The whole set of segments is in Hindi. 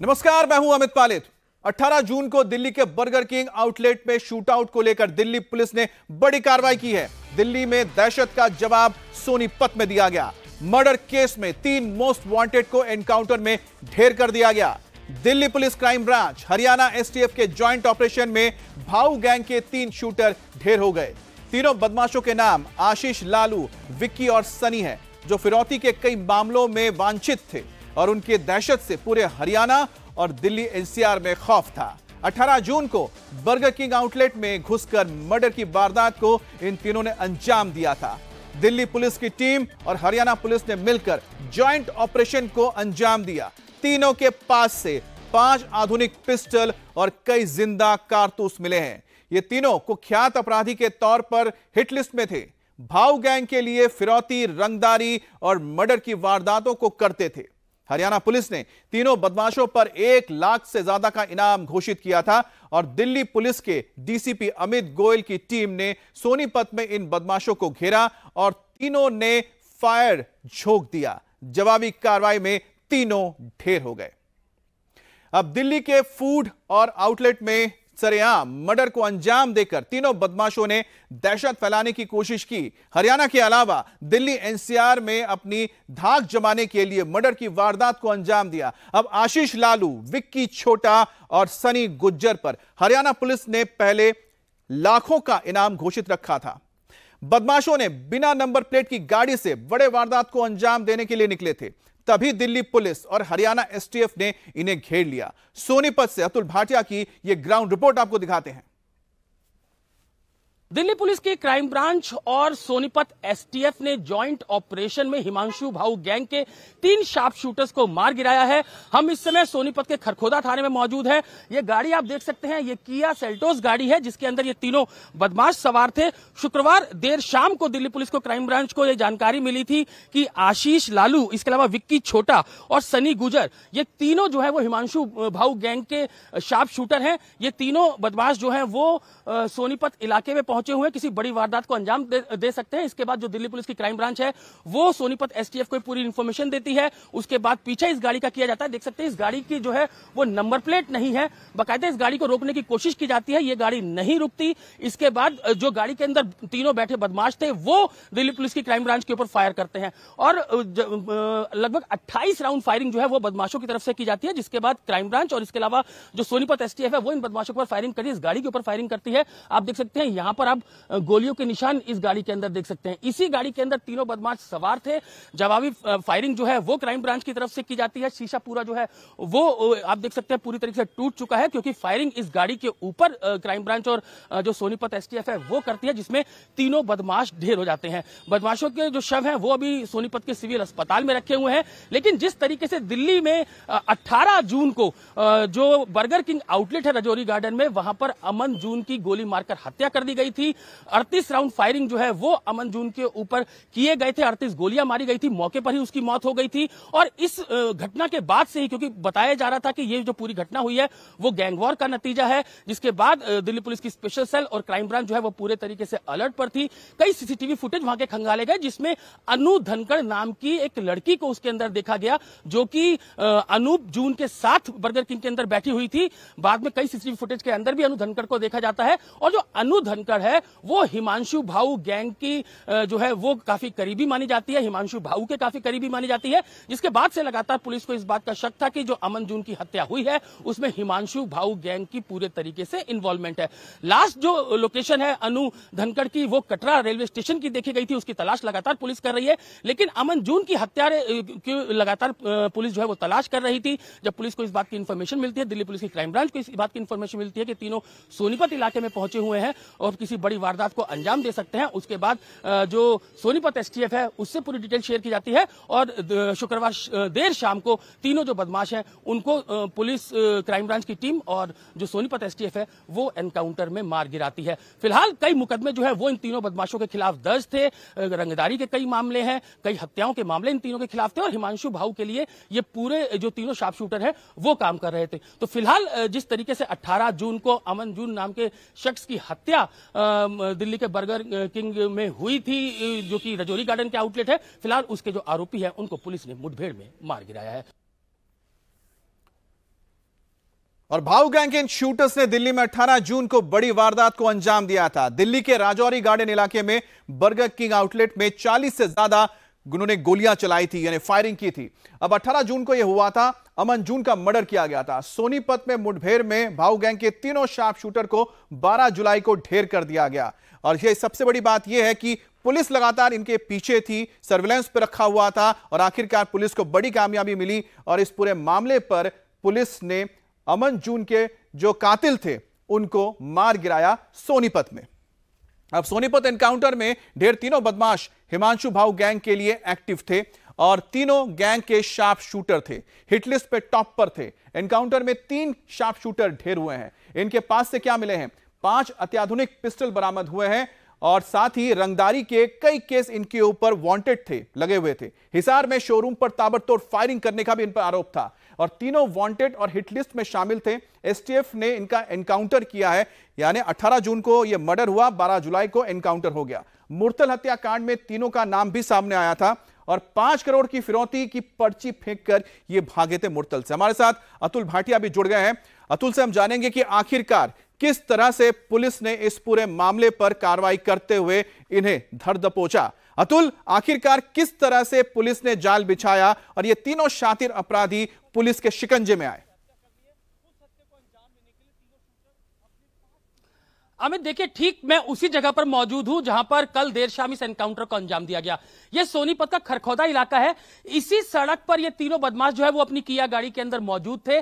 नमस्कार, मैं हूं अमित पालित। 18 जून को दिल्ली के बर्गर किंग आउटलेट में शूटआउट को लेकर दिल्ली पुलिस ने बड़ी कार्रवाई की है। दिल्ली में दहशत का जवाब सोनीपत में दिया गया। मर्डर केस में 3 मोस्ट वांटेड को एनकाउंटर में ढेर कर दिया गया। Delhi police crime branch Haryana STF के ज्वाइंट ऑपरेशन में भाऊ गैंग के 3 शूटर ढेर हो गए। तीनों बदमाशों के नाम आशीष, लालू, विक्की और सनी है, जो फिरौती के कई मामलों में वांछित थे और उनके दहशत से पूरे हरियाणा और दिल्ली एनसीआर में खौफ था। 18 जून को बर्गर किंग आउटलेट में घुसकर मर्डर की वारदात को इन तीनों ने अंजाम दिया था। दिल्ली पुलिस की टीम और हरियाणा पुलिस ने मिलकर जॉइंट ऑपरेशन को अंजाम दिया। तीनों के पास से 5 आधुनिक पिस्टल और कई जिंदा कारतूस मिले हैं। ये तीनों कुख्यात अपराधी के तौर पर हिटलिस्ट में थे। भाऊ गैंग के लिए फिरौती, रंगदारी और मर्डर की वारदातों को करते थे। हरियाणा पुलिस ने तीनों बदमाशों पर 1 लाख से ज्यादा का इनाम घोषित किया था और दिल्ली पुलिस के डीसीपी अमित गोयल की टीम ने सोनीपत में इन बदमाशों को घेरा और तीनों ने फायर झोंक दिया। जवाबी कार्रवाई में तीनों ढेर हो गए। अब दिल्ली के फूड और आउटलेट में सरेआम मर्डर को अंजाम देकर तीनों बदमाशों ने दहशत फैलाने की कोशिश की। हरियाणा के अलावा दिल्ली एनसीआर में अपनी धाक जमाने के लिए मर्डर की वारदात को अंजाम दिया। अब आशीष, लालू, विक्की छोटा और सनी गुर्जर पर हरियाणा पुलिस ने पहले लाखों का इनाम घोषित रखा था। बदमाशों ने बिना नंबर प्लेट की गाड़ी से बड़े वारदात को अंजाम देने के लिए निकले थे, तभी दिल्ली पुलिस और हरियाणा एसटीएफ ने इन्हें घेर लिया। सोनीपत से अतुल भाटिया की ये ग्राउंड रिपोर्ट आपको दिखाते हैं। दिल्ली पुलिस के क्राइम ब्रांच और सोनीपत एसटीएफ ने जॉइंट ऑपरेशन में हिमांशु भाऊ गैंग के 3 शार्प शूटर्स को मार गिराया है। हम इस समय सोनीपत के खरखौदा थाने में मौजूद है। ये गाड़ी आप देख सकते हैं, ये किया सेल्टोस गाड़ी है जिसके अंदर ये तीनों बदमाश सवार थे। शुक्रवार देर शाम को दिल्ली पुलिस को क्राइम ब्रांच को ये जानकारी मिली थी कि आशीष, लालू, इसके अलावा विक्की छोटा और सनी गुर्जर, ये तीनों जो है वो हिमांशु भाऊ गैंग के शार्प शूटर है। ये तीनों बदमाश जो है वो सोनीपत इलाके में हुए किसी बड़ी वारदात को अंजाम दे सकते हैं। इसके बाद जो दिल्ली पुलिस की क्राइम ब्रांच है वो सोनीपत एसटीएफ को पूरी इंफॉर्मेशन देती है। उसके बाद पीछा इस गाड़ी का किया जाता है। देख सकते हैं इस गाड़ी की जो है वो नंबर प्लेट नहीं है। बाकायदा इस गाड़ी को रोकने की कोशिश की जाती है, ये गाड़ी नहीं रुकती। इसके बाद जो गाड़ी के अंदर तीनों बैठे बदमाश थे वो दिल्ली पुलिस की क्राइम ब्रांच के ऊपर फायर करते हैं और लगभग 28 राउंड फायरिंग जो है वो बदमाशों की तरफ से की जाती है। जिसके बाद क्राइम ब्रांच और इसके अलावा जो सोनीपत एसटीएफ है वो इन बदमाशों पर फायरिंग करती है, इस गाड़ी के ऊपर फायरिंग करती है। आप देख सकते हैं यहां पर गोलियों के निशान इस गाड़ी के अंदर देख सकते हैं। इसी गाड़ी के अंदर तीनों बदमाश सवार थे। जवाबी फायरिंग जो है वो क्राइम ब्रांच की तरफ से की जाती है। शीशा पूरा जो है वो आप देख सकते हैं पूरी तरीके से टूट चुका है, क्योंकि फायरिंग इस गाड़ी के ऊपर क्राइम ब्रांच और जो सोनीपत एसटीएफ है वो करती है, जिसमें तीनों बदमाश ढेर हो जाते हैं। बदमाशों के जो शव है वो अभी सोनीपत के सिविल अस्पताल में रखे हुए हैं। लेकिन जिस तरीके से दिल्ली में 18 जून को जो बर्गर किंग आउटलेट है रजौरी गार्डन में, वहां पर अमन जून की गोली मारकर हत्या कर दी गई थी। 38 राउंड फायरिंग जो है वो अमन जून के ऊपर किए गए थे। 38 गोलियां मारी गई थी, मौके पर ही उसकी मौत हो गई थी। और इस घटना के बाद से ही, क्योंकि बताया जा रहा था कि ये जो पूरी घटना हुई है वो गैंगवॉर का नतीजा है, जिसके बाद दिल्ली पुलिस की स्पेशल सेल और क्राइम ब्रांच जो है वो पूरे तरीके से अलर्ट पर थी। कई सीसीटीवी फुटेज वहां के खंगाले गए, जिसमें अनु धनखड़ नाम की एक लड़की को उसके अंदर देखा गया, जो कि अनूप जून के साथ बर्गर किंग के अंदर बैठी हुई थी। बाद में कई सीसीटीवी फुटेज के अंदर भी अनु धनखड़ को देखा जाता है और जो अनु धनखड़ है वो हिमांशु भाऊ गैंग की जो है वो काफी करीबी मानी जाती है, हिमांशु भाऊ के काफी करीबी मानी जाती है। जिसके बाद से लगातार पुलिस को इस बात का शक था कि जो अमन जून की हत्या हुई है उसमें हिमांशु भाऊ गैंग की पूरे तरीके से इन्वॉल्वमेंट है। लास्ट जो लोकेशन है अनु धनखड़ की वो कटरा रेलवे स्टेशन की देखी गई थी, उसकी तलाश लगातार पुलिस कर रही है। लेकिन अमन जून की हत्या की लगातार पुलिस जो है वो तलाश कर रही थी। जब पुलिस को इस बात की इंफॉर्मेशन मिलती है, दिल्ली पुलिस की क्राइम ब्रांच को इस बात की इंफॉर्मेशन मिलती है कि तीनों सोनीपत इलाके में पहुंचे हुए हैं और किसी बड़ी वारदात को अंजाम दे सकते हैं, उसके बाद जो सोनीपत एसटीएफ है उससे पूरी डिटेल शेयर की जाती है। और शुक्रवार देर शाम को तीनों जो बदमाश हैं उनको पुलिस क्राइम ब्रांच की टीम और जो सोनीपत एसटीएफ है वो एनकाउंटर में मार गिराती है। फिलहाल कई मुकदमे जो है वो इन तीनों बदमाशों के खिलाफ दर्ज थे। रंगदारी के कई मामले हैं, कई हत्याओं के मामले इन तीनों के खिलाफ थे और हिमांशु भाऊ के लिए ये पूरे जो तीनों शार्प शूटर है वो काम कर रहे थे। तो फिलहाल जिस तरीके से 18 जून को अमन जून नाम के शख्स की हत्या दिल्ली के बर्गर किंग में हुई थी, जो कि रजौरी गार्डन के आउटलेट है, फिलहाल उसके जो आरोपी है उनको पुलिस ने मुठभेड़ में मार गिराया है। और भाऊ गैंग के इन शूटर्स ने दिल्ली में 18 जून को बड़ी वारदात को अंजाम दिया था। दिल्ली के राजौरी गार्डन इलाके में बर्गर किंग आउटलेट में 40 से ज्यादा उन्होंने गोलियां चलाई थी, यानी फायरिंग की थी। अब 18 जून को यह हुआ था। अमन जून का मर्डर किया गया था। सोनीपत में मुठभेड़ में भाऊ गैंग के तीनों शार्प शूटर को 12 जुलाई को ढेर कर दिया गया। और यह सबसे बड़ी बात यह है कि पुलिस लगातार इनके पीछे थी, सर्विलांस पर रखा हुआ था और आखिरकार पुलिस को बड़ी कामयाबी मिली। और इस पूरे मामले पर पुलिस ने अमन जून के जो कातिल थे उनको मार गिराया सोनीपत में। अब सोनीपत एनकाउंटर में ढेर तीनों बदमाश हिमांशु भाऊ गैंग के लिए एक्टिव थे और तीनों गैंग के शार्प शूटर थे, हिटलिस्ट पे टॉप पर थे। एनकाउंटर में 3 शार्प शूटर ढेर हुए हैं। इनके पास से क्या मिले हैं? 5 अत्याधुनिक पिस्टल बरामद हुए हैं और साथ ही रंगदारी के कई केस इनके ऊपर वांटेड थे, लगे हुए थे। हिसार में शोरूम पर ताबड़तोड़ फायरिंग करने का भी इन पर आरोप था और तीनों वांटेड और हिट लिस्ट में शामिल थे। एसटीएफ ने इनका एनकाउंटर किया है, यानी 18 जून को यह मर्डर हुआ, 12 जुलाई को एनकाउंटर हो गया। मुर्तल हत्याकांड में तीनों का नाम भी सामने आया था और 5 करोड़ की फिरौती की पर्ची फेंककर ये भागे थे मुर्तल से। हमारे साथ अतुल भाटिया भी जुड़ गए हैं। अतुल से हम जानेंगे कि आखिरकार किस तरह से पुलिस ने इस पूरे मामले पर कार्रवाई करते हुए इन्हें धर दबोचा। अतुल, आखिरकार किस तरह से पुलिस ने जाल बिछाया और ये तीनों शातिर अपराधी पुलिस के शिकंजे में आए? अमित, देखिए, ठीक मैं उसी जगह पर मौजूद हूं जहां पर कल देर शाम इस एनकाउंटर को अंजाम दिया गया। यह सोनीपत का खरखौदा इलाका है। इसी सड़क पर ये तीनों बदमाश जो है वो अपनी किया गाड़ी के अंदर मौजूद थे।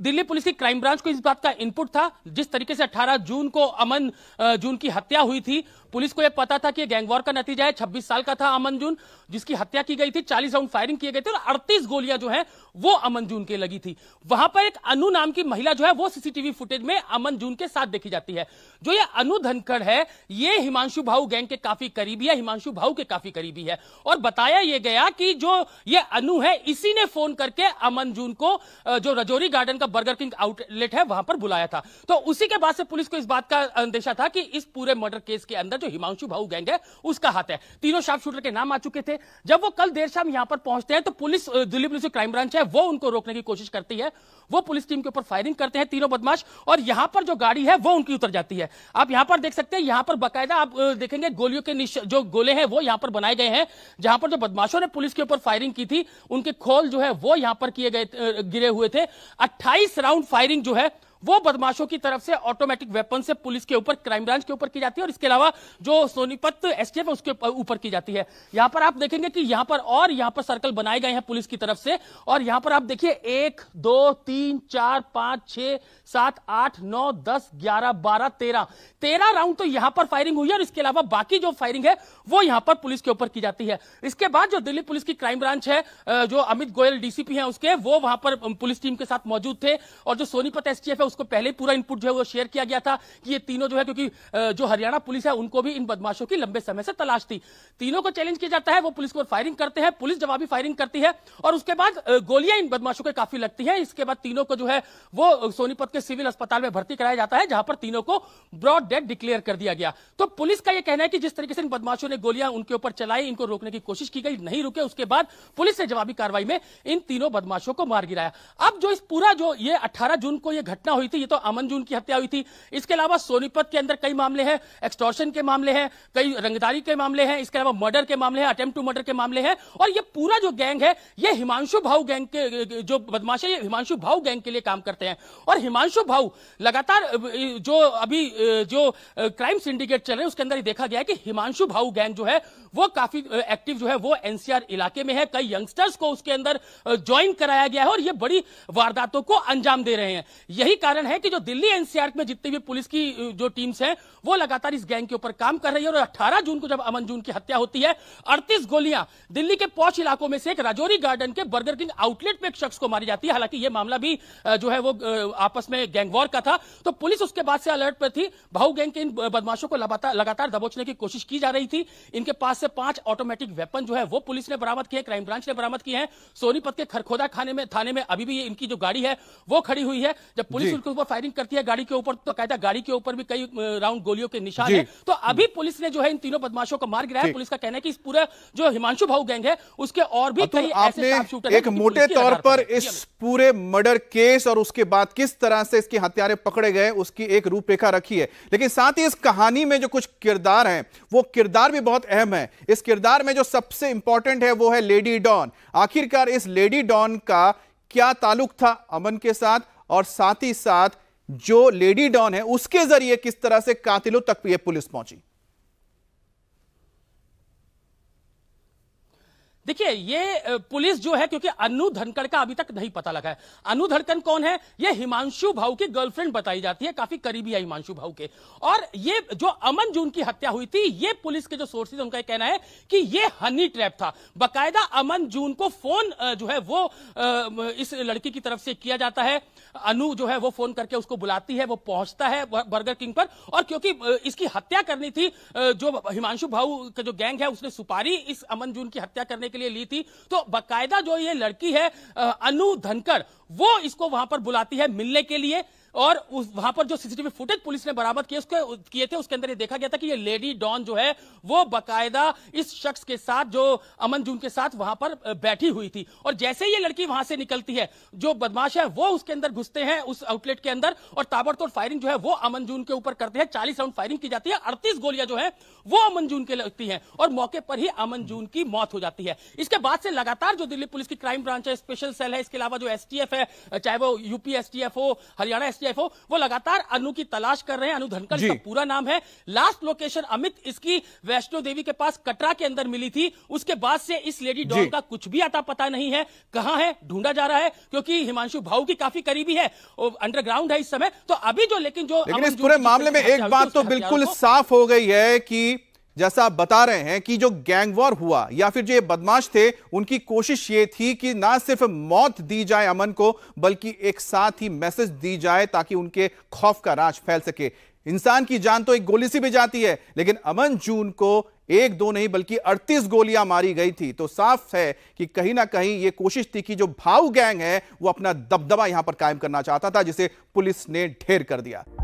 दिल्ली पुलिस की क्राइम ब्रांच को इस बात का इनपुट था, जिस तरीके से 18 जून को अमन जून की हत्या हुई थी, पुलिस को यह पता था कि गैंगवॉर का नतीजा है। 26 साल का था अमन जून, जिसकी हत्या की गई थी। 40 राउंड फायरिंग किए गए थे और 38 गोलियां जो है वो अमन जून के लगी थी। वहां पर एक अनु नाम की महिला जो है वो सीसीटीवी फुटेज में अमन जून के साथ देखी जाती है। जो ये अनु धनखड़ है, ये हिमांशु भाऊ गैंग के काफी करीबी है, हिमांशु भाऊ के काफी करीबी है। और बताया यह गया कि जो ये अनु है, इसी ने फोन करके अमन जून को जो राजौरी गार्डन का बर्गर किंग आउटलेट है वहां पर बुलाया था। तो उसी के बाद से पुलिस को इस बात का अंदेशा था कि इस पूरे मर्डर केस के अंदर जो हिमांशु भाऊ गैंग है उसका हाथ है। तीनों शार्पशूटर के नाम आ चुके थे। जब वो कल देर शाम यहां पर पहुंचते हैं तो पुलिस, दिल्ली पुलिस की क्राइम ब्रांच है, वो उनको रोकने की कोशिश करती है। वो पुलिस टीम के ऊपर फायरिंग करते हैं तीनों बदमाश और यहां पर जो गाड़ी है वो उनकी उतर जाती है। आप यहां पर देख सकते हैं, यहां पर बाकायदा आप देखेंगे गोलियों के जो गोले हैं वो यहां पर बनाए गए हैं। जहां पर जो बदमाशों ने पुलिस के ऊपर फायरिंग की थी उनके खोल जो है वो यहां पर किए गए, गिरे हुए थे। 28 राउंड फायरिंग जो है वो बदमाशों की तरफ से ऑटोमेटिक वेपन से पुलिस के ऊपर, क्राइम ब्रांच के ऊपर की जाती है और इसके अलावा जो सोनीपत एसटीएफ है उसके ऊपर की जाती है। यहां पर आप देखेंगे कि यहां पर सर्कल बनाए गए हैं पुलिस की तरफ से। और यहां पर आप देखिए 1 2 3 4 5 6 7 8 9 10 11 12 13 13 राउंड तो यहां पर फायरिंग हुई है और इसके अलावा बाकी जो फायरिंग है वो यहां पर पुलिस के ऊपर की जाती है। इसके बाद जो दिल्ली पुलिस की क्राइम ब्रांच है, जो अमित गोयल डीसीपी है उसके, वो वहां पर पुलिस टीम के साथ मौजूद थे। और जो सोनीपत एसटीएफ उसको पहले पूरा इनपुट जो है वो शेयर किया गया था कि ये तीनों जो है, क्योंकि जो हरियाणा पुलिस है उनको भी इन बदमाशों की लंबे समय से तलाश थी। तीनों को चैलेंज किया जाता है, वो पुलिस को फायरिंग करते हैं, पुलिस जवाबी फायरिंग करती है और उसके बाद गोलियां इन बदमाशों के काफी लगती हैं। इसके बाद तीनों को जो है वो सोनीपत के सिविल अस्पताल में भर्ती कराया जाता है, जहां पर तीनों को ब्रॉड डेड डिक्लेयर कर दिया गया। तो पुलिस का यह कहना है कि जिस तरीके से इन बदमाशों ने गोलियां उनके ऊपर चलाई, इनको रोकने की कोशिश की गई, नहीं रुके, उसके बाद पुलिस ने जवाबी कार्रवाई में इन तीनों बदमाशों को मार गिराया। अब जो इस पूरा जो ये 18 जून को यह घटना हुई थी, ये तो अमन जून की हत्या हुई थी। इसके अलावा सोनीपत के अंदर कई मामले हैं, एक्सटॉर्शन के मामले हैं, कई रंगदारी के मामले हैं, इसके अलावा मर्डर के मामले हैं, अटेम्प्ट टू मर्डर के मामले हैं। और ये पूरा जो गैंग है, ये हिमांशु भाऊ गैंग के जो बदमाश है, ये हिमांशु भाऊ गैंग के लिए काम करते हैं। और हिमांशु भाऊ लगातार जो अभी जो क्राइम सिंडिकेट चल रहे हैं उसके अंदर देखा गया है कि हिमांशु भाऊ गैंग जो है वो काफी एक्टिव जो है वो एनसीआर इलाके में है। कई यंगस्टर्स को उसके अंदर ज्वाइन कराया गया है और ये बड़ी वारदातों को अंजाम दे रहे हैं। यही कारण है कि जो दिल्ली एनसीआर में जितनी भी पुलिस की जो टीम्स हैं वो लगातार इस गैंग के ऊपर काम कर रही है। और 18 जून को जब अमन जून की हत्या होती है, 38 गोलियां दिल्ली के पौछ इलाकों में से एक राजौरी गार्डन के बर्गर किंग आउटलेट में एक शख्स को मारी जाती है। हालांकि यह मामला भी जो है वो आपस में गैंगवॉर का था। तो पुलिस उसके बाद से अलर्ट पर थी। भाऊ गैंग के इन बदमाशों को लगातार दबोचने की कोशिश की जा रही थी। इनके पास से 5 ऑटोमेटिक वेपन जो है वो पुलिस ने बरामद किए, क्राइम ब्रांच ने बरामद किए हैं। सोनीपत के खरखौदा थाने में अभी भी इनकी जो गाड़ी है वो खड़ी हुई है। जब पुलिस सिविल के ऊपर फायरिंग करती है, गाड़ी के ऊपर, तो कायदा गाड़ी के ऊपर भी कई राउंड गोलियों के निशान है। तो अभी पुलिस ने जो है इन तीनों बदमाशों को मार गिराया। पुलिस का कहना है कि इस पूरा जो हिमांशु भाऊ गैंग है उसके और भी कई ऐसे शूटर एक मोटे तौर पर इस पूरे मर्डर केस और उसके बाद किस तरह से इसके हत्यारे पकड़े गए उसकी एक रूपरेखा रखी है, लेकिन साथ ही इस कहानी में जो कुछ किरदार हैं वो किरदार भी बहुत अहम है। इस किरदार में जो सबसे इंपॉर्टेंट है वो है लेडी डॉन। आखिरकार इस लेडी डॉन का क्या ताल्लुक था अमन के साथ, और साथ ही साथ जो लेडी डॉन है उसके जरिए किस तरह से कातिलों तक ये पुलिस पहुंची? देखिए ये पुलिस जो है, क्योंकि अनु धनखड़ का अभी तक नहीं पता लगा है। अनु धनखड़ कौन है? ये हिमांशु भाऊ की गर्लफ्रेंड बताई जाती है, काफी करीबी है हिमांशु भाऊ के। और ये जो अमन जून की हत्या हुई थी, ये पुलिस के जो सोर्सेज हैं उनका कहना है कि ये हनी ट्रैप था। बाकायदा अमन जून को फोन जो है वो इस लड़की की तरफ से किया जाता है। अनु जो है वो फोन करके उसको बुलाती है, वो पहुंचता है बर्गर किंग पर। और क्योंकि इसकी हत्या करनी थी, जो हिमांशु भाऊ का जो गैंग है उसने सुपारी इस अमन जून की हत्या करने के लिए ली थी, तो बाकायदा जो ये लड़की है अनु धनखड़, वो इसको वहां पर बुलाती है मिलने के लिए। और वहां पर जो सीसीटीवी फुटेज पुलिस ने बरामद किए थे उसके अंदर ये देखा गया था कि ये लेडी डॉन जो है वो बकायदा इस शख्स के साथ, जो अमन जून के साथ वहां पर बैठी हुई थी। और जैसे ही ये लड़की वहां से निकलती है, जो बदमाश है वो उसके अंदर घुसते हैं उस आउटलेट के अंदर, और ताबड़तोड़ फायरिंग जो है वो अमन जून के ऊपर करते हैं। 40 राउंड फायरिंग की जाती है, 38 गोलियां जो है वो अमन जून के लगती है और मौके पर ही अमन जून की मौत हो जाती है। इसके बाद से लगातार जो दिल्ली पुलिस की क्राइम ब्रांच है, स्पेशल सेल है, इसके अलावा जो एसटीएफ है, चाहे वो यूपी एसटीएफ हो, हरियाणा एसटीएफ हो, वो लगातार अनु की तलाश कर रहे हैं। अनु धनखड़ इसका पूरा नाम है। लास्ट लोकेशन अमित इसकी वैष्णो देवी के पास कटरा के अंदर मिली थी। उसके बाद से इस लेडी डॉन का कुछ भी आता पता नहीं है, कहां है, ढूंढा जा रहा है, क्योंकि हिमांशु भाऊ की काफी करीबी है, अंडरग्राउंड है इस समय। तो अभी जो लेकिन इस पूरे मामले में एक बात तो बिल्कुल साफ हो गई है कि जैसा आप बता रहे हैं कि जो गैंगवॉर हुआ या फिर जो ये बदमाश थे, उनकी कोशिश ये थी कि ना सिर्फ मौत दी जाए अमन को, बल्कि एक साथ ही मैसेज दी जाए ताकि उनके खौफ का राज फैल सके। इंसान की जान तो एक गोली से भी जाती है, लेकिन अमन जून को एक दो नहीं बल्कि 38 गोलियां मारी गई थी। तो साफ है कि कहीं ना कहीं ये कोशिश थी कि जो भाऊ गैंग है वो अपना दबदबा यहां पर कायम करना चाहता था, जिसे पुलिस ने ढेर कर दिया।